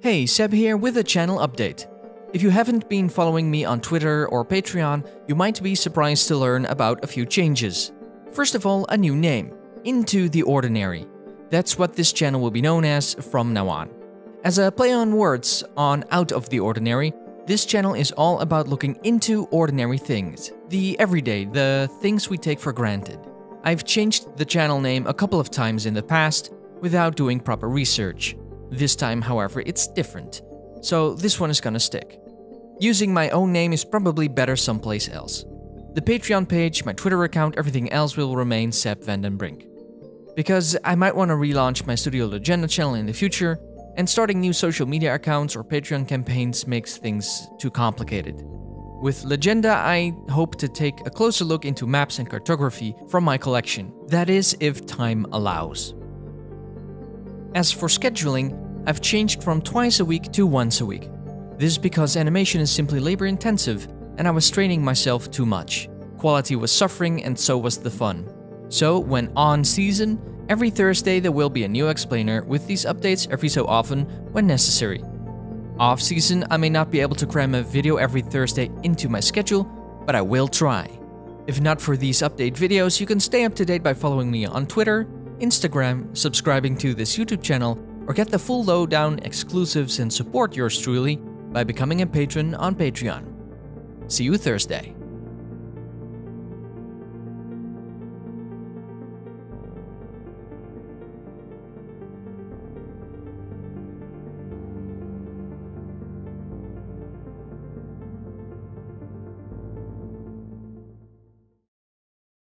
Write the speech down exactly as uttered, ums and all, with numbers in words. Hey, Seb here with a channel update. If you haven't been following me on Twitter or Patreon, you might be surprised to learn about a few changes. First of all, a new name, Into the Ordinary. That's what this channel will be known as from now on. As a play on words on Out of the Ordinary, this channel is all about looking into ordinary things, the everyday, the things we take for granted. I've changed the channel name a couple of times in the past without doing proper research. This time, however, it's different, so this one is gonna stick. Using my own name is probably better someplace else. The Patreon page, my Twitter account, everything else will remain Seb Van Den Brink. Because I might want to relaunch my Studio Legenda channel in the future, and starting new social media accounts or Patreon campaigns makes things too complicated. With Legenda, I hope to take a closer look into maps and cartography from my collection. That is, if time allows. As for scheduling, I've changed from twice a week to once a week. This is because animation is simply labor-intensive, and I was straining myself too much. Quality was suffering, and so was the fun. So, when on season, every Thursday there will be a new explainer, with these updates every so often when necessary. Off season, I may not be able to cram a video every Thursday into my schedule, but I will try. If not for these update videos, you can stay up to date by following me on Twitter, Instagram, subscribing to this YouTube channel, or get the full lowdown, exclusives, and support yours truly by becoming a patron on Patreon. See you Thursday.